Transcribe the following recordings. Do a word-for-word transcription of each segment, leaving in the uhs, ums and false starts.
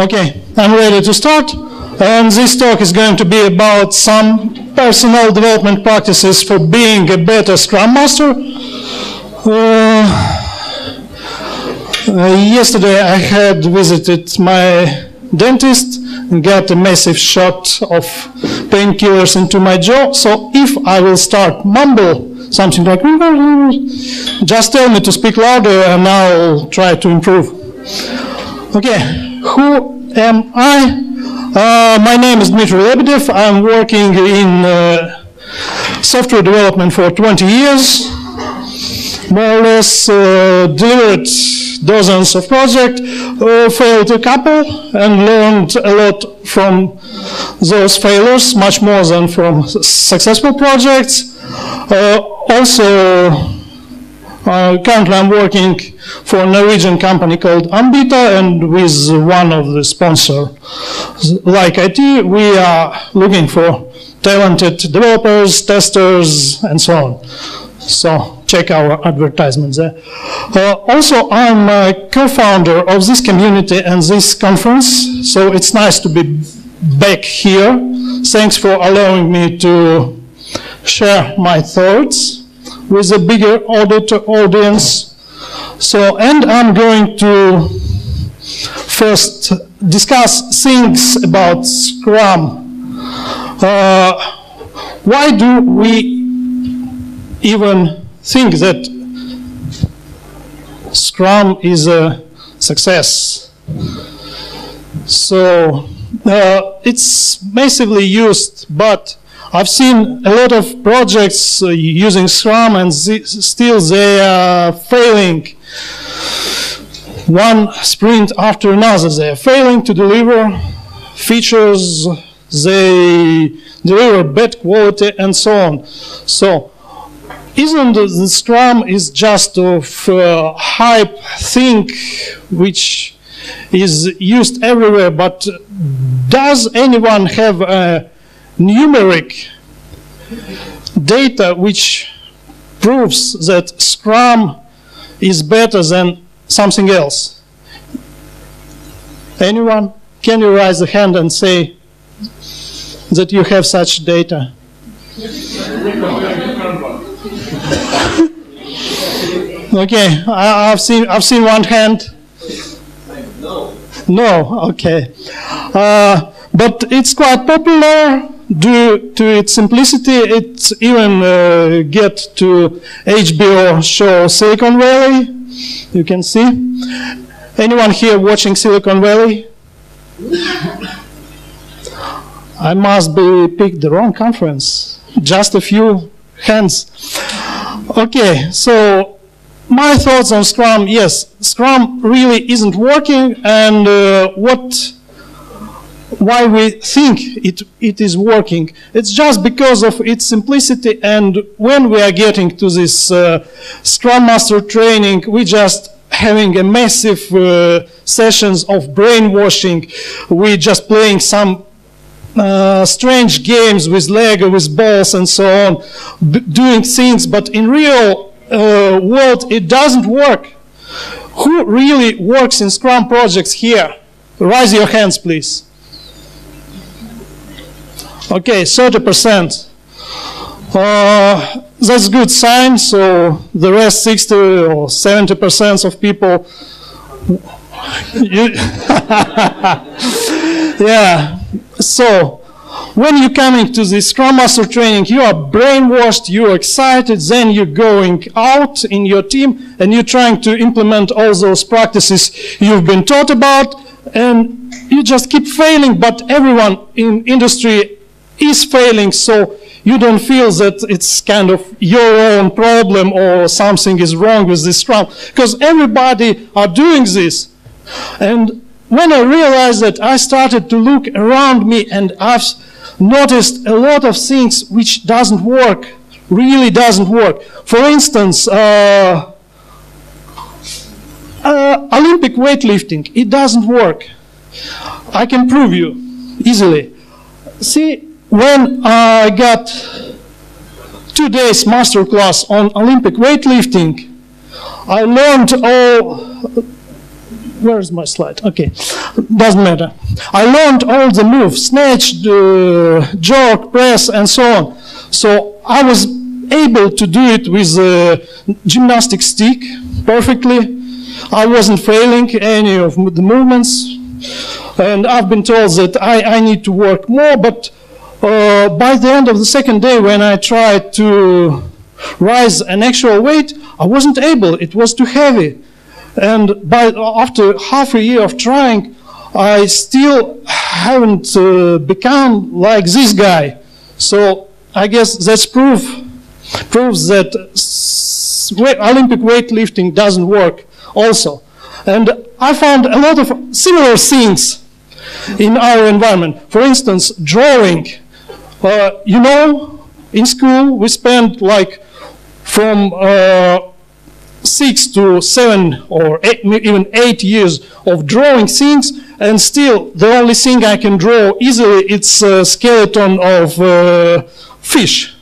Okay, I'm ready to start. And this talk is going to be about some personal development practices for being a better Scrum Master. Uh, Uh, yesterday I had visited my dentist and got a massive shot of painkillers into my jaw, so if I will start mumble something like just tell me to speak louder and I'll try to improve. Okay, who am I? Uh, my name is Dmitry Lebedev. I'm working in uh, software development for twenty years. More or less uh, delivered dozens of projects, uh, failed a couple, and learned a lot from those failures, much more than from successful projects. Uh, also, uh, currently I'm working for a Norwegian company called Ambita, and with one of the sponsors, like I T, we are looking for talented developers, testers, and so on. So check our advertisements there. Uh, also, I'm a co-founder of this community and this conference, so it's nice to be back here. Thanks for allowing me to share my thoughts with a bigger audience. So, and I'm going to first discuss things about Scrum. Uh, why do we even think that Scrum is a success? So uh, it's massively used, but I've seen a lot of projects uh, using Scrum and still they are failing. One sprint after another, they are failing to deliver features, they deliver bad quality and so on. So isn't the Scrum is just of uh, hype thing which is used everywhere, but does anyone have a numeric data which proves that Scrum is better than something else? Anyone? Can you raise a hand and say that you have such data? Okay, I, I've seen I've seen one hand. No. No. Okay, uh, but it's quite popular due to its simplicity. It even uh, get to H B O show Silicon Valley. You can see. Anyone here watching Silicon Valley? I must be picked the wrong conference. Just a few hands. Okay, so my thoughts on Scrum. Yes, Scrum really isn't working, and uh, what, why we think it, it is working. It's just because of its simplicity, and when we are getting to this uh, Scrum Master training, we just having a massive uh, sessions of brainwashing. We just playing some Uh, strange games with Lego, with balls and so on, b doing things, but in real uh, world it doesn't work. Who really works in Scrum projects here? Raise your hands, please. Okay, thirty percent. Uh, that's a good sign, so the rest sixty or seventy percent of people... Yeah. So, when you're coming to the Scrum Master training, you are brainwashed, you're excited, then you're going out in your team and you're trying to implement all those practices you've been taught about, and you just keep failing, but everyone in industry is failing, so you don't feel that it's kind of your own problem or something is wrong with this Scrum, because everybody are doing this. And when I realized that, I started to look around me and I've noticed a lot of things which doesn't work, really doesn't work. For instance, uh, uh, Olympic weightlifting, it doesn't work. I can prove you easily. See, when I got two days masterclass on Olympic weightlifting, I learned all Where is my slide? Okay, doesn't matter. I learned all the moves, snatch, uh, jerk, press, and so on. So I was able to do it with a gymnastic stick perfectly. I wasn't failing any of the movements. And I've been told that I, I need to work more, but uh, by the end of the second day when I tried to rise an actual weight, I wasn't able, it was too heavy. And by, after half a year of trying, I still haven't uh, become like this guy. So I guess that's proof, proves that Olympic weightlifting doesn't work also. And I found a lot of similar things in our environment. For instance, drawing. Uh, you know, in school we spent like from uh, six to seven or eight, even eight years of drawing things, and still the only thing I can draw easily it's a skeleton of uh, fish.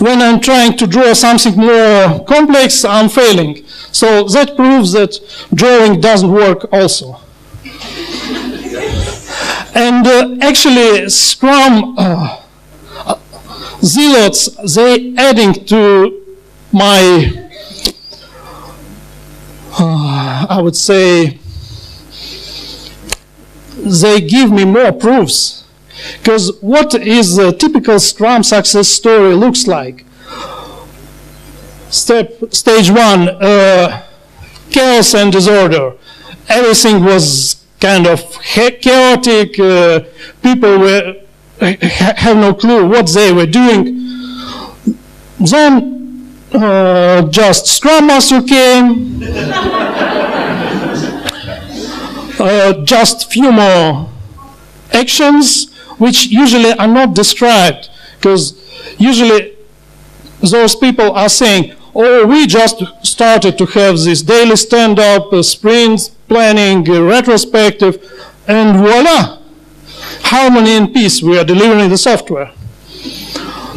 When I'm trying to draw something more complex, I'm failing. So that proves that drawing doesn't work also. And uh, actually, Scrum uh, zealots, they adding to my, uh, I would say, they give me more proofs. Because what is a typical Scrum success story looks like? Step, stage one, uh, chaos and disorder. Everything was kind of chaotic. Uh, people were, ha have no clue what they were doing. Then uh, just Scrum Master came. uh, just few more actions, which usually are not described, because usually those people are saying, oh, we just started to have this daily stand-up, uh, sprint planning, uh, retrospective, and voila! Harmony and peace, we are delivering the software.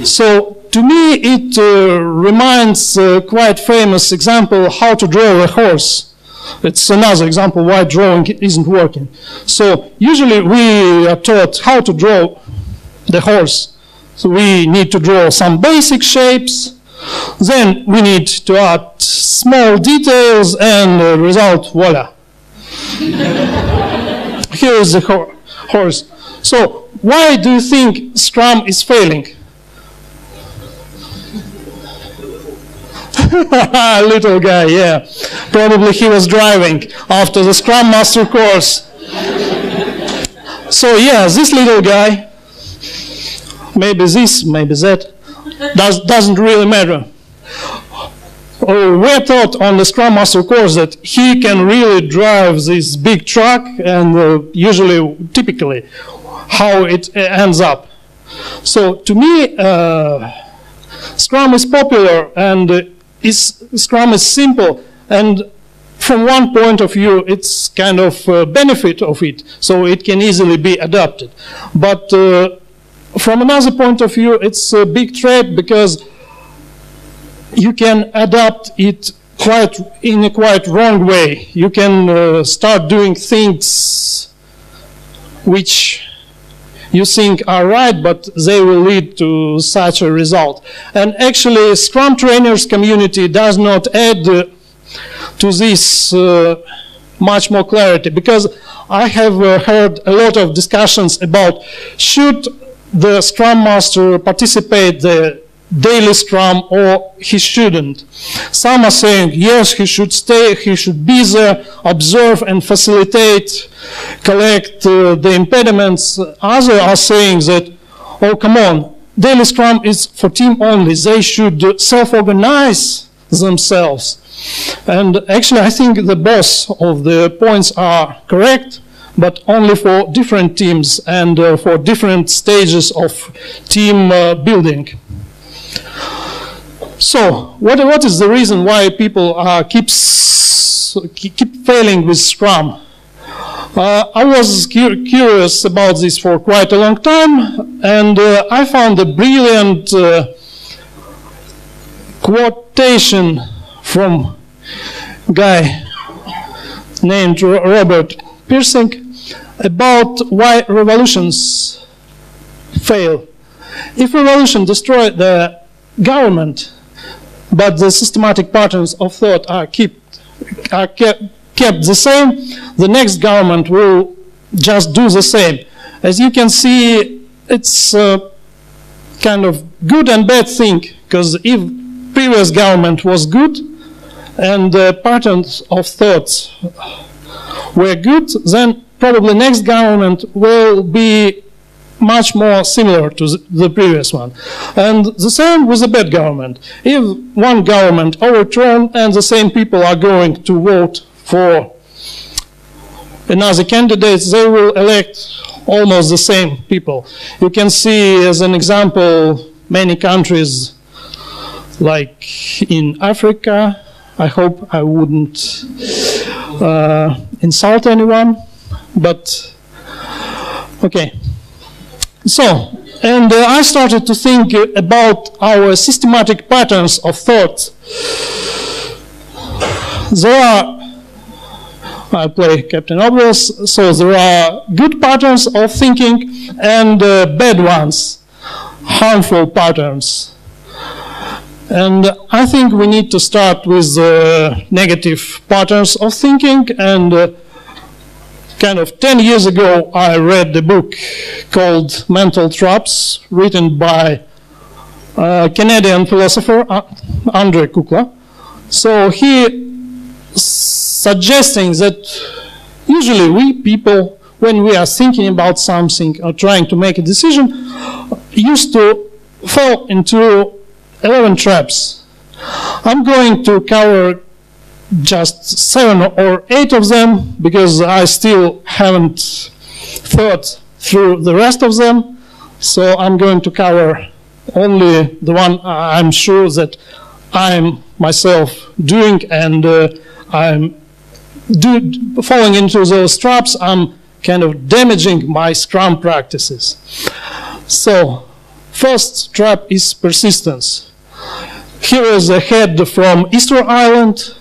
So, to me, it uh, reminds a uh, quite famous example, how to draw a horse. It's another example why drawing isn't working. So, usually we are taught how to draw the horse. So we need to draw some basic shapes, then we need to add small details, and the result, voila. Here is the ho horse. So, why do you think Scrum is failing? Little guy, yeah. Probably he was driving after the Scrum Master course. So, yeah, this little guy, maybe this, maybe that, Does, doesn't really matter. Oh, we thought on the Scrum Master course that he can really drive this big truck, and uh, usually, typically, how it ends up. So, to me, uh, Scrum is popular, and uh, is, Scrum is simple, and from one point of view, it's kind of a benefit of it, so it can easily be adapted. But uh, from another point of view, it's a big trap because you can adapt it quite in a quite wrong way. You can uh, start doing things which you think are right, but they will lead to such a result. And actually, Scrum trainers community does not add uh, to this uh, much more clarity, because I have uh, heard a lot of discussions about should the Scrum Master participate the daily Scrum or he shouldn't. Some are saying, yes, he should stay, he should be there, observe and facilitate, collect uh, the impediments. Others are saying that, oh, come on, daily Scrum is for team only. They should self-organize themselves. And actually, I think the both of the points are correct, but only for different teams and uh, for different stages of team uh, building. So, what, what is the reason why people uh, keeps, keep failing with Scrum? Uh, I was cu curious about this for quite a long time, and uh, I found a brilliant uh, quotation from a guy named Robert Piercing about why revolutions fail. If revolution destroys the government, but the systematic patterns of thought are kept, are kept, kept the same, the next government will just do the same. As you can see, it's a kind of good and bad thing, because if previous government was good and the patterns of thoughts were good, then probably next government will be much more similar to the previous one. And the same with a bad government. If one government overthrown and the same people are going to vote for another candidate, they will elect almost the same people. You can see as an example many countries like in Africa. I hope I wouldn't uh, insult anyone, but okay. So, and uh, I started to think about our systematic patterns of thought. There are, I play Captain Obvious, so there are good patterns of thinking and uh, bad ones, harmful patterns. And I think we need to start with uh, negative patterns of thinking. And uh, kind of ten years ago, I read the book called Mental Traps, written by uh, Canadian philosopher Andre Kukla. So he suggesting that usually we people, when we are thinking about something or trying to make a decision, used to fall into eleven traps. I'm going to cover just seven or eight of them, because I still haven't thought through the rest of them. So I'm going to cover only the one I'm sure that I'm myself doing, and uh, I'm do, falling into those traps. I'm kind of damaging my Scrum practices. So first trap is persistence. Here is a head from Easter Island,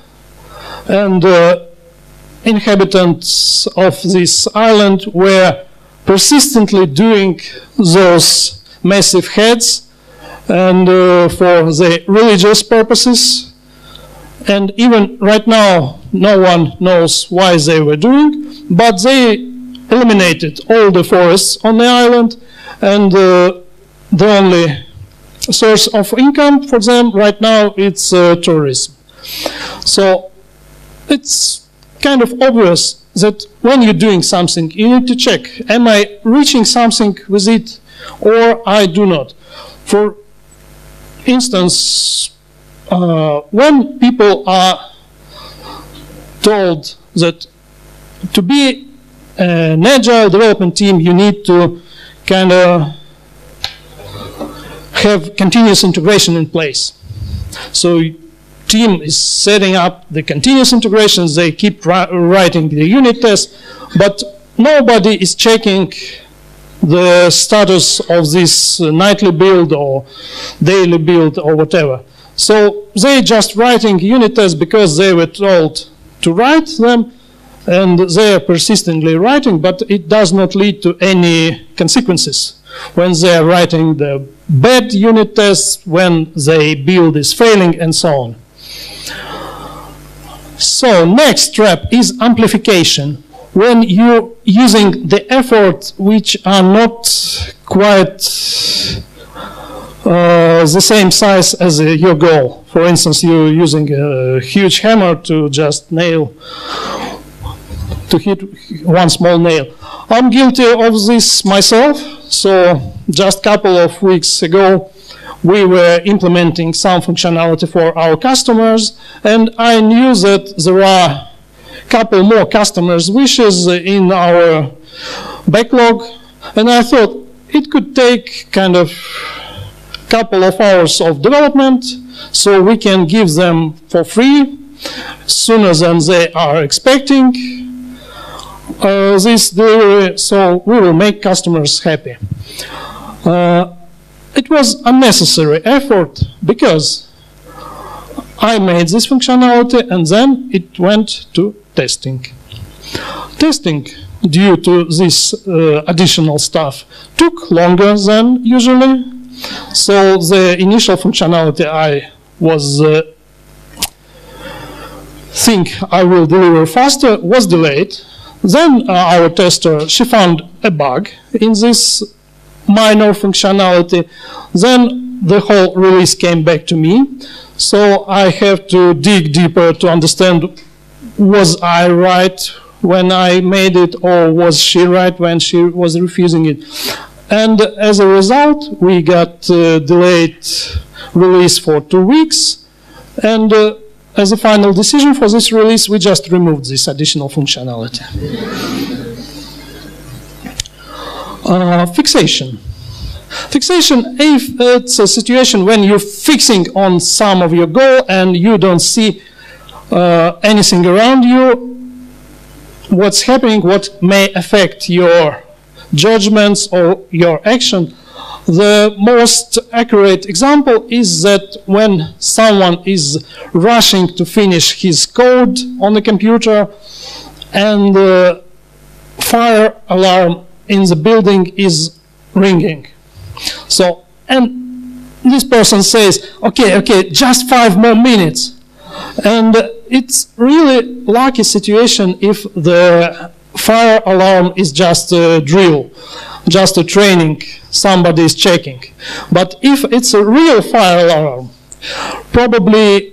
and uh, inhabitants of this island were persistently doing those massive heads, and uh, for the religious purposes. And even right now, no one knows why they were doing, but they eliminated all the forests on the island, and uh, the only source of income for them right now is uh, tourism. So it's kind of obvious that when you're doing something, you need to check, am I reaching something with it or I do not? For instance, uh, when people are told that to be an agile development team, you need to kind of have continuous integration in place. So team is setting up the continuous integrations, they keep writing the unit tests, but nobody is checking the status of this nightly build or daily build or whatever. So they just writing unit tests because they were told to write them, and they are persistently writing, but it does not lead to any consequences. When they are writing the bad unit tests, when the build is failing, and so on. So next trap is amplification. When you're using the efforts which are not quite uh, the same size as uh, your goal. For instance, you're using a huge hammer to just nail, to hit one small nail. I'm guilty of this myself. So just a couple of weeks ago, we were implementing some functionality for our customers, and I knew that there are a couple more customers' wishes in our backlog, and I thought it could take kind of a couple of hours of development, so we can give them for free sooner than they are expecting. Uh, this delivery, so we will make customers happy. Uh, it was unnecessary effort, because I made this functionality and then it went to testing. testing due to this uh, additional stuff took longer than usually. So the initial functionality I was uh, think I will deliver faster was delayed. Then uh, our tester, she found a bug in this minor functionality. Then the whole release came back to me. So I have to dig deeper to understand, was I right when I made it, or was she right when she was refusing it? And as a result, we got uh, delayed release for two weeks. And uh, as a final decision for this release, we just removed this additional functionality. Uh, fixation. Fixation, if it's a situation when you're fixing on some of your goal and you don't see uh, anything around you, what's happening, what may affect your judgments or your action. The most accurate example is that when someone is rushing to finish his code on the computer and the fire alarm in the building is ringing. So, and this person says, okay, okay, just five more minutes. And it's really lucky situation if the fire alarm is just a drill, just a training, somebody is checking. But if it's a real fire alarm, probably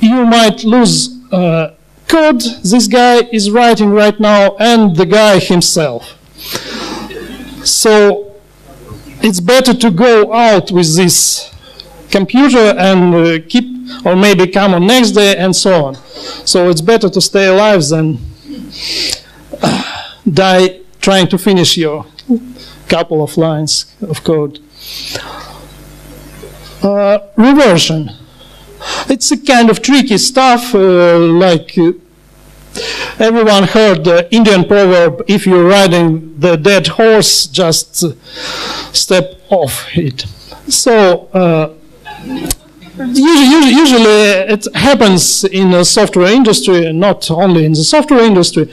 you might lose uh, code this guy is writing right now and the guy himself. So it's better to go out with this computer and uh, keep, or maybe come on next day and so on. So it's better to stay alive than uh, die trying to finish your couple of lines of code. Uh, reversion. It's a kind of tricky stuff, uh, like uh, everyone heard the Indian proverb, if you're riding the dead horse, just uh, step off it. So, uh, Usually, usually it happens in the software industry, and not only in the software industry.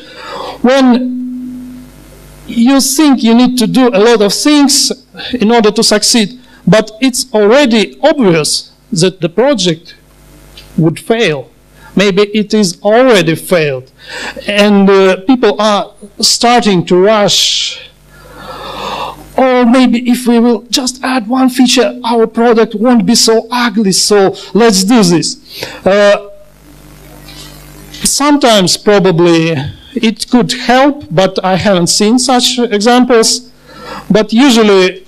When you think you need to do a lot of things in order to succeed, but it's already obvious that the project would fail. Maybe it is already failed. And uh, people are starting to rush. Or maybe if we will just add one feature, our product won't be so ugly, so let's do this. Uh, sometimes probably it could help, but I haven't seen such examples. But usually,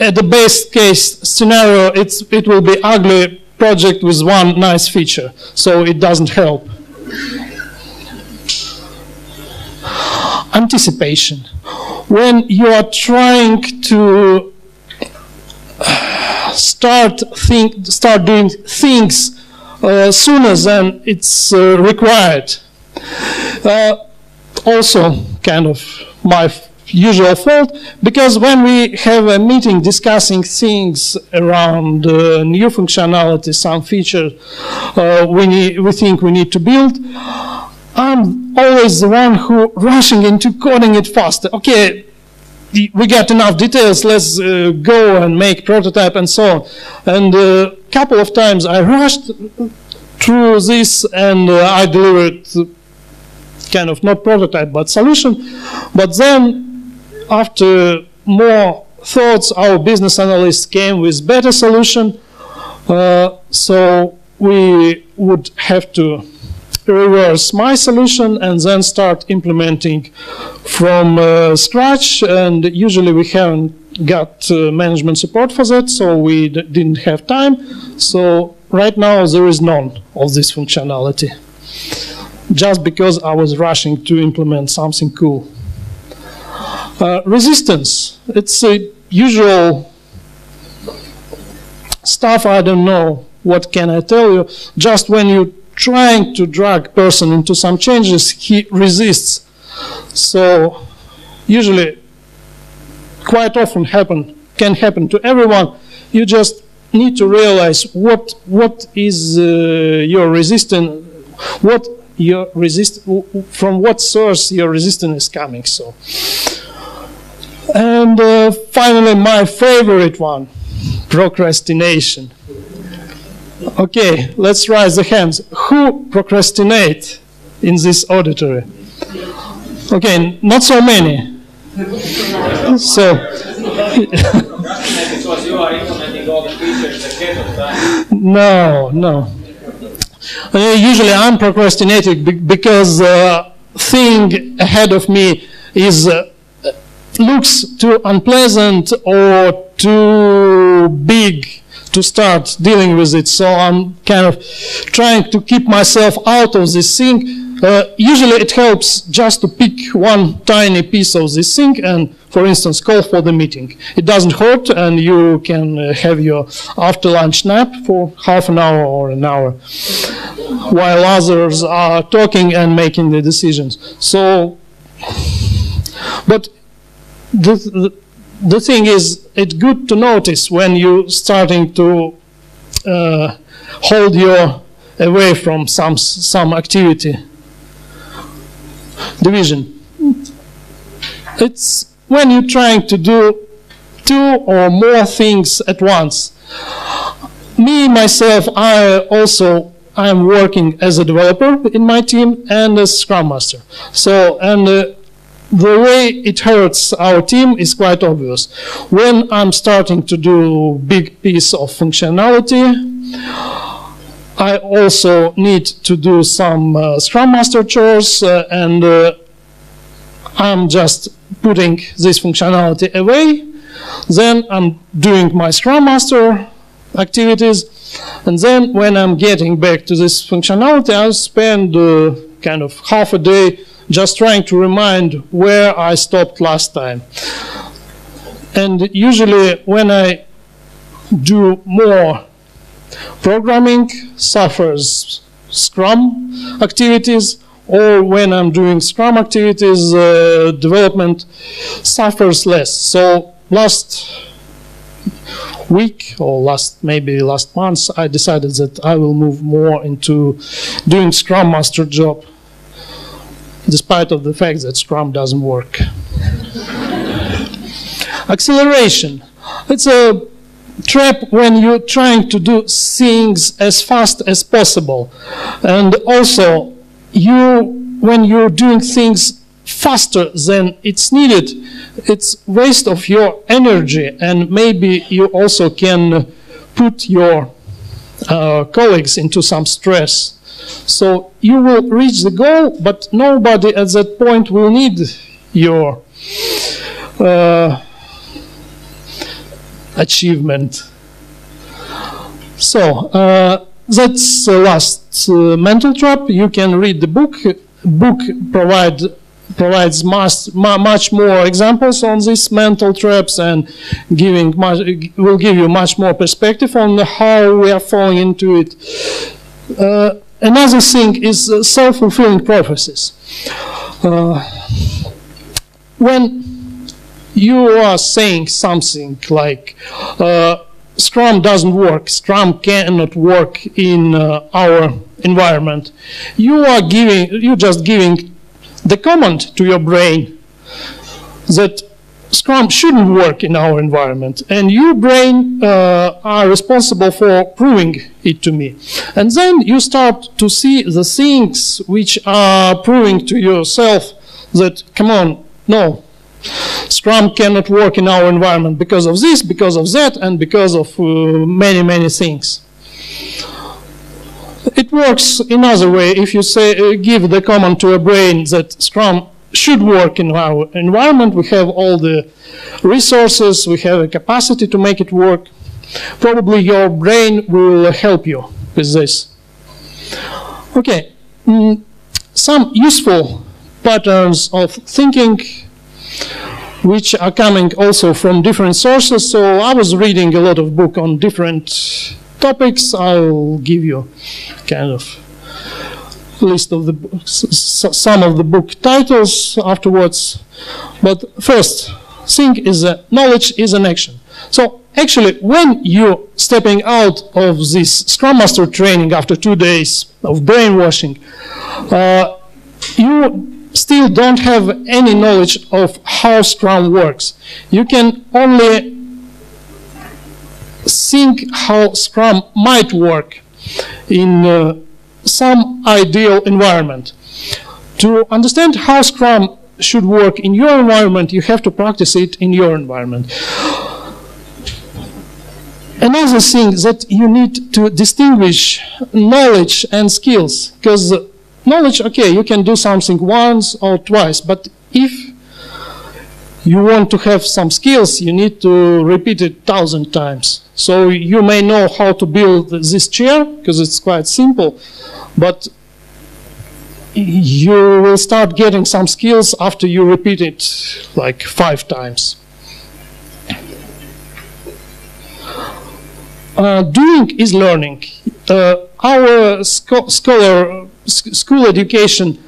at the best case scenario, it's, it will be ugly project with one nice feature, so it doesn't help. Anticipation. When you are trying to start think, start doing things uh, sooner than it's uh, required. Uh, also kind of my usual fault, because when we have a meeting discussing things around uh, new functionality, some feature uh, we, need, we think we need to build, I'm always the one who rushing into coding it faster. Okay, we got enough details, let's uh, go and make prototype and so on. And a uh, couple of times I rushed through this and uh, I delivered kind of not prototype but solution. But then after more thoughts, our business analyst came with better solution. Uh, so we would have to reverse my solution and then start implementing from uh, scratch, and usually we haven't got uh, management support for that, so we d didn't have time. So right now there is none of this functionality, just because I was rushing to implement something cool. Uh, resistance, it's a usual stuff, I don't know what can I tell you, just when you trying to drag person into some changes, he resists. So usually, quite often happen, can happen to everyone. You just need to realize what, what is uh, your resistance, what your resist from what source your resistance is coming. So, and uh, finally, my favorite one, procrastination. Okay, let's raise the hands. Who procrastinate in this auditorium? Okay, not so many. So, no, no. Uh, usually I'm procrastinating be because uh, thing ahead of me is uh, looks too unpleasant or too big to start dealing with it. So I'm kind of trying to keep myself out of this thing. Uh, usually it helps just to pick one tiny piece of this thing and, for instance, call for the meeting. It doesn't hurt, and you can uh, have your after-lunch nap for half an hour or an hour while others are talking and making the decisions. So, but the, the, the thing is, it's good to notice when you're starting to uh, hold your away from some, some activity. Division. It's when you're trying to do two or more things at once. Me, myself, I also, I'm working as a developer in my team and as Scrum Master. So, and uh, the way it hurts our team is quite obvious. When I'm starting to do big piece of functionality, I also need to do some uh, Scrum Master chores, uh, and uh, I'm just putting this functionality away. Then I'm doing my Scrum Master activities, and then when I'm getting back to this functionality, I'll spend uh, kind of half a day just trying to remind where I stopped last time. And usually when I do more programming, suffers Scrum activities, or when I'm doing Scrum activities, uh, development suffers less. So last week, or last maybe last month, I decided that I will move more into doing Scrum Master job, despite of the fact that Scrum doesn't work. Acceleration. It's a trap when you're trying to do things as fast as possible, and also you when you're doing things faster than it's needed, it's waste of your energy, and maybe you also can put your uh, colleagues into some stress. So you will reach the goal, but nobody at that point will need your uh, achievement. So uh, that's the last uh, mental trap. You can read the book. Book provide, provides much, much more examples on these mental traps, and giving much, will give you much more perspective on how we are falling into it. Uh, another thing is uh, self-fulfilling prophecies. Uh, when you are saying something like, uh, Scrum doesn't work, Scrum cannot work in uh, our environment, you are giving, you're just giving the command to your brain that Scrum shouldn't work in our environment, and your brain uh, are responsible for proving it to me. And then you start to see the things which are proving to yourself that, come on, no, Scrum cannot work in our environment because of this, because of that, and because of uh, many, many things. It works another way if you say, uh, give the command to a brain that Scrum should work in our environment. We have all the resources, we have a capacity to make it work. Probably your brain will help you with this. Okay, mm, some useful patterns of thinking, which are coming also from different sources. So I was reading a lot of books on different topics. I'll give you kind of list of the some of the book titles afterwards. But first thing is that knowledge is an action. So actually, when you're stepping out of this Scrum Master training after two days of brainwashing, uh, you still don't have any knowledge of how Scrum works. You can only think how Scrum might work in uh, some ideal environment. To understand how Scrum should work in your environment, you have to practice it in your environment. Another thing that you need to distinguish knowledge and skills, because knowledge, okay, you can do something once or twice, but if you want to have some skills, you need to repeat it a thousand times. So you may know how to build this chair, because it's quite simple, but you will start getting some skills after you repeat it like five times. Uh, doing is learning. Uh, our sco scholar, sc school education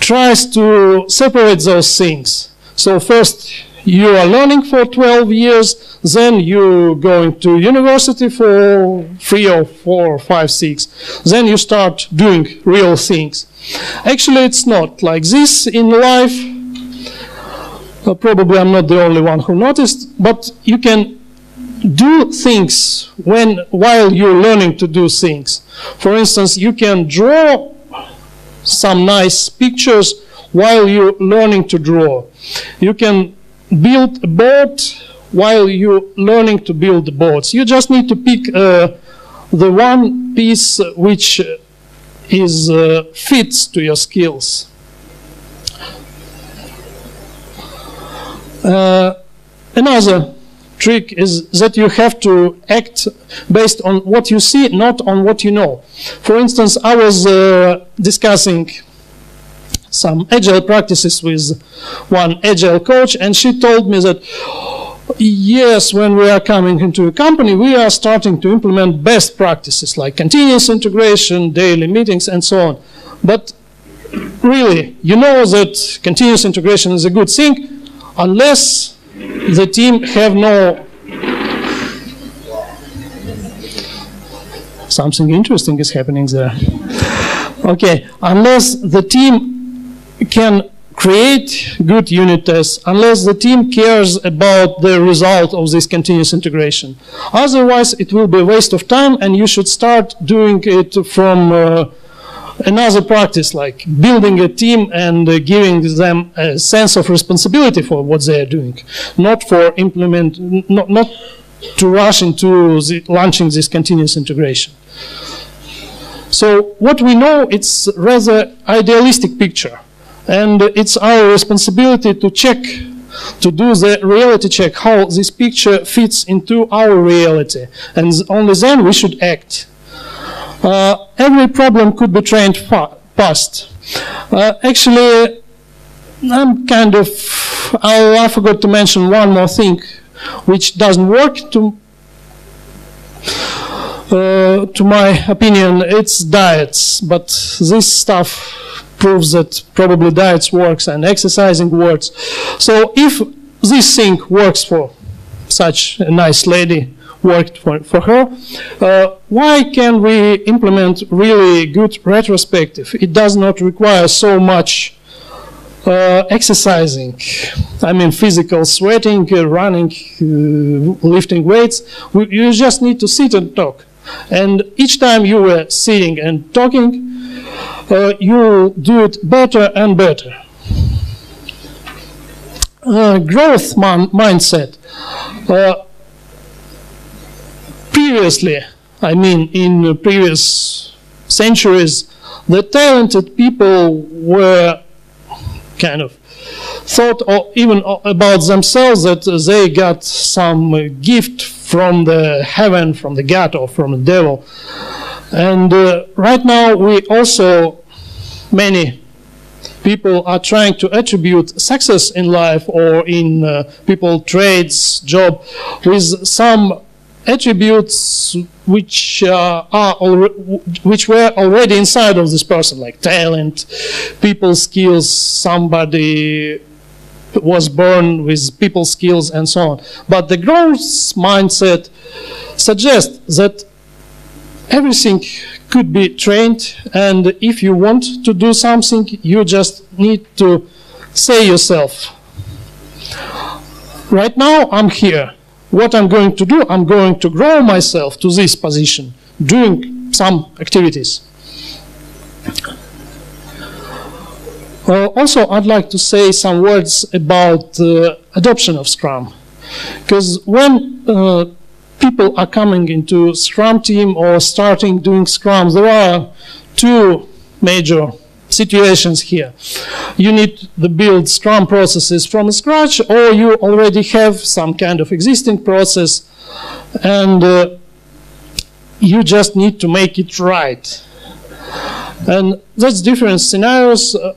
tries to separate those things. So first you are learning for twelve years, then you go to university for three or four or five, six. Then you start doing real things. Actually, it's not like this in life. Uh, probably I'm not the only one who noticed, but you can do things when while you're learning to do things. For instance, you can draw some nice pictures while you're learning to draw. You can build a board while you're learning to build boards. You just need to pick uh, the one piece which is uh, fits to your skills. Uh, another trick is that you have to act based on what you see, not on what you know. For instance, I was uh, discussing some agile practices with one agile coach, and she told me that, yes, when we are coming into a company, we are starting to implement best practices like continuous integration, daily meetings, and so on. But really, you know that continuous integration is a good thing unless the team have no... Something interesting is happening there. Okay, unless the team can create good unit tests, unless the team cares about the result of this continuous integration. Otherwise, it will be a waste of time, and you should start doing it from uh, another practice, like building a team and uh, giving them a sense of responsibility for what they are doing, not for implement, not, not to rush into the, launching this continuous integration. So what we know, it's rather idealistic picture. And it's our responsibility to check, to do the reality check, how this picture fits into our reality. And only then we should act. Uh, every problem could be trained past. Uh, actually, I'm kind of, I, I forgot to mention one more thing, which doesn't work to, uh, to my opinion. It's diets, but this stuff proves that probably diets works and exercising works. So if this thing works for such a nice lady, worked for, for her, uh, why can we implement really good retrospective? It does not require so much uh, exercising. I mean, physical sweating, uh, running, uh, lifting weights. We, you just need to sit and talk. And each time you were sitting and talking, Uh, you do it better and better. Uh, growth mindset. Uh, previously, I mean in previous centuries, the talented people were kind of thought or even about themselves that they got some gift from the heaven, from the God or from the devil. And uh, right now we also, many people are trying to attribute success in life or in uh, people, trades, job, with some attributes which, uh, are which were already inside of this person, like talent, people skills, somebody was born with people skills and so on. But the growth mindset suggests that everything could be trained, and if you want to do something, you just need to say yourself, right now I'm here. What I'm going to do, I'm going to grow myself to this position, doing some activities. Uh, also, I'd like to say some words about the uh, adoption of Scrum. Because when uh, people are coming into Scrum team or starting doing Scrum, there are two major situations here. You need to build Scrum processes from scratch, or you already have some kind of existing process, and uh, you just need to make it right. And that's different scenarios. Uh,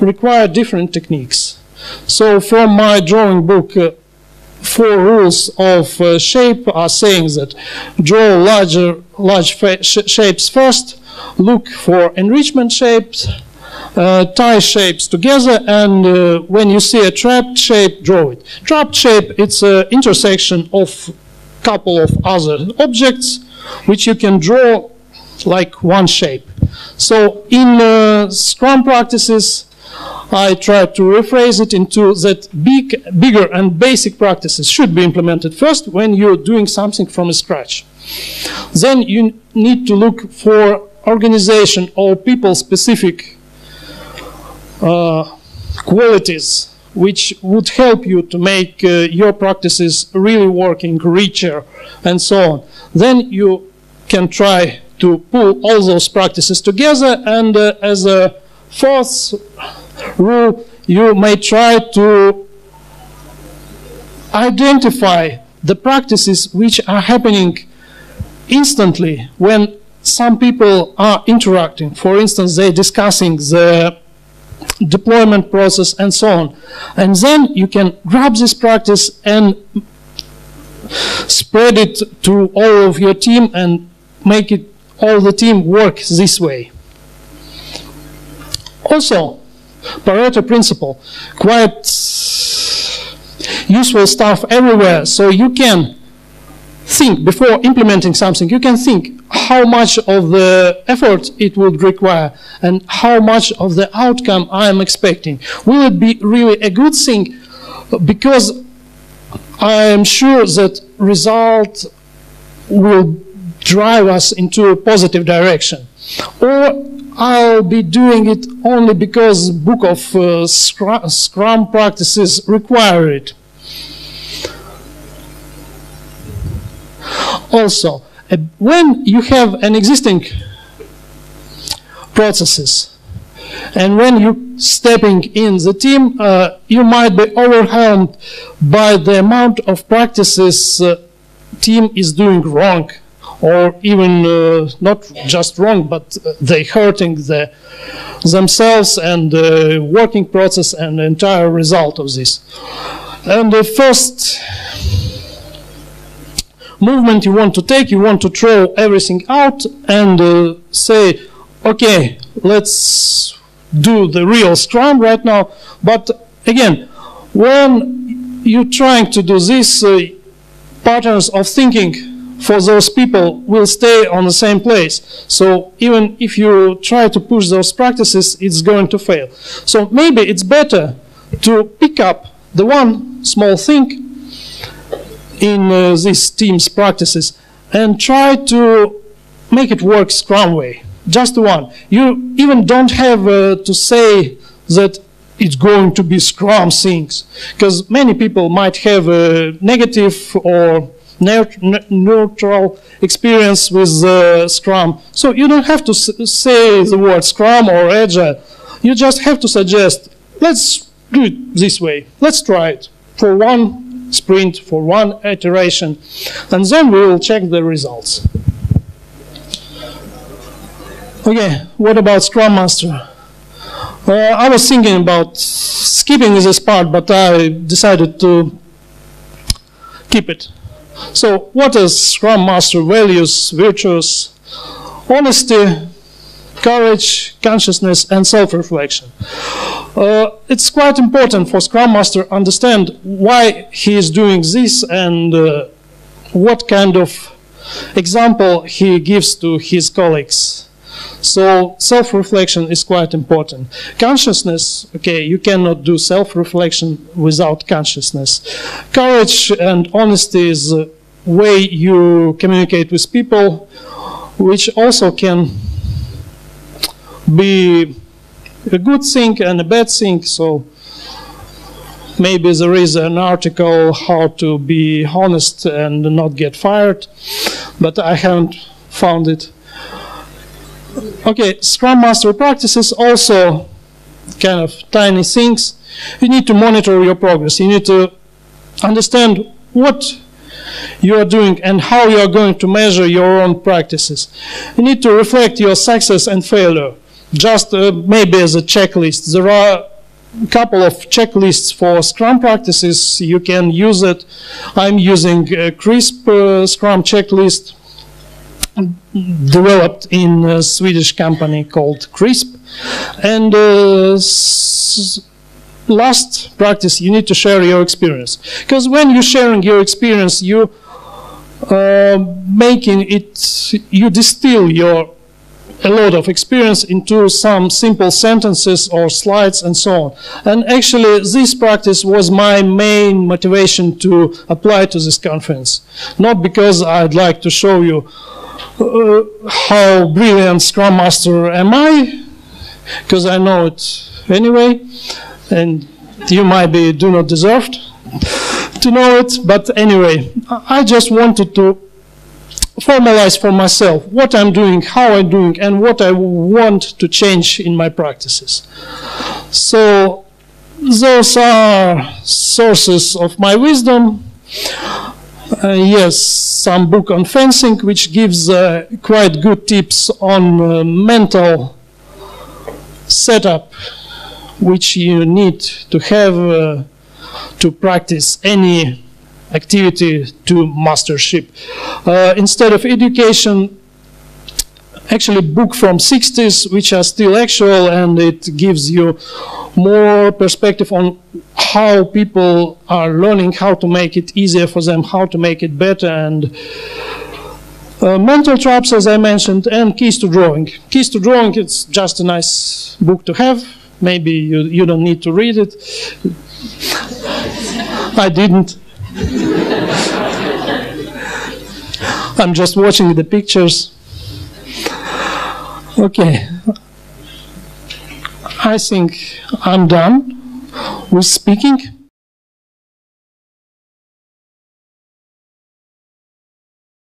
require different techniques. So from my drawing book, uh, four rules of uh, shape are saying that draw larger, large sh shapes first, look for enrichment shapes, uh, tie shapes together, and uh, when you see a trapped shape, draw it. Trapped shape, it's an intersection of a couple of other objects, which you can draw like one shape. So in uh, Scrum practices, I try to rephrase it into that big, bigger and basic practices should be implemented first when you're doing something from scratch. Then you need to look for organization or people-specific uh, qualities which would help you to make uh, your practices really working, richer, and so on. Then you can try to pull all those practices together, and uh, as a fourth rule, you may try to identify the practices which are happening instantly when some people are interacting. For instance, they're discussing the deployment process and so on. And then you can grab this practice and spread it to all of your team and make it all the team work this way. Also, Pareto principle, quite useful stuff everywhere, so you can think, before implementing something, you can think how much of the effort it would require and how much of the outcome I am expecting. Will it be really a good thing? Because I am sure that result will drive us into a positive direction. Or I'll be doing it only because book of uh, scrum, scrum practices require it. Also, uh, when you have an existing processes and when you're stepping in the team, uh, you might be overwhelmed by the amount of practices uh, team is doing wrong. Or even uh, not just wrong, but uh, they hurting the, themselves and the uh, working process and the entire result of this. And the first movement you want to take, you want to throw everything out and uh, say, okay, let's do the real Scrum right now. But again, when you're trying to do this, uh, patterns of thinking for those people will stay on the same place. So even if you try to push those practices, it's going to fail. So maybe it's better to pick up the one small thing in uh, this team's practices and try to make it work Scrum way, just the one. You even don't have uh, to say that it's going to be Scrum things, because many people might have a negative or neutral experience with uh, Scrum. So you don't have to s say the word Scrum or Agile. You just have to suggest, let's do it this way. Let's try it for one sprint, for one iteration, and then we will check the results. Okay, what about Scrum Master? Uh, I was thinking about skipping this part, but I decided to keep it. So, what is Scrum Master values, virtues? Honesty, courage, consciousness, and self-reflection. Uh, it's quite important for Scrum Master to understand why he is doing this and uh, what kind of example he gives to his colleagues. So self-reflection is quite important. Consciousness, okay, you cannot do self-reflection without consciousness. Courage and honesty is the way you communicate with people, which also can be a good thing and a bad thing. So maybe there is an article how to be honest and not get fired, but I haven't found it. Okay, Scrum Master practices also kind of tiny things. You need to monitor your progress. You need to understand what you are doing and how you are going to measure your own practices. You need to reflect your success and failure, just uh, maybe as a checklist. There are a couple of checklists for Scrum practices. You can use it. I'm using a CRISP uh, Scrum checklist developed in a Swedish company called CRISP. And uh, s last practice, you need to share your experience. Because when you're sharing your experience, you uh, making it, you distill your a lot of experience into some simple sentences or slides and so on. And actually this practice was my main motivation to apply to this conference. Not because I'd like to show you uh, how brilliant Scrum Master am I, because I know it anyway, and you might be do not deserve to know it, but anyway, I just wanted to formalize for myself what I'm doing, how I'm doing, and what I want to change in my practices. So those are sources of my wisdom. Uh, yes, some book on fencing, which gives uh, quite good tips on uh, mental setup, which you need to have uh, to practice any activity to mastership. Uh, instead of education, actually book from sixties, which are still actual, and it gives you more perspective on how people are learning, how to make it easier for them, how to make it better, and uh, Mental Traps, as I mentioned, and Keys to Drawing. Keys to Drawing, it's just a nice book to have. Maybe you, you don't need to read it. I didn't. I'm just watching the pictures. Okay. I think I'm done with speaking.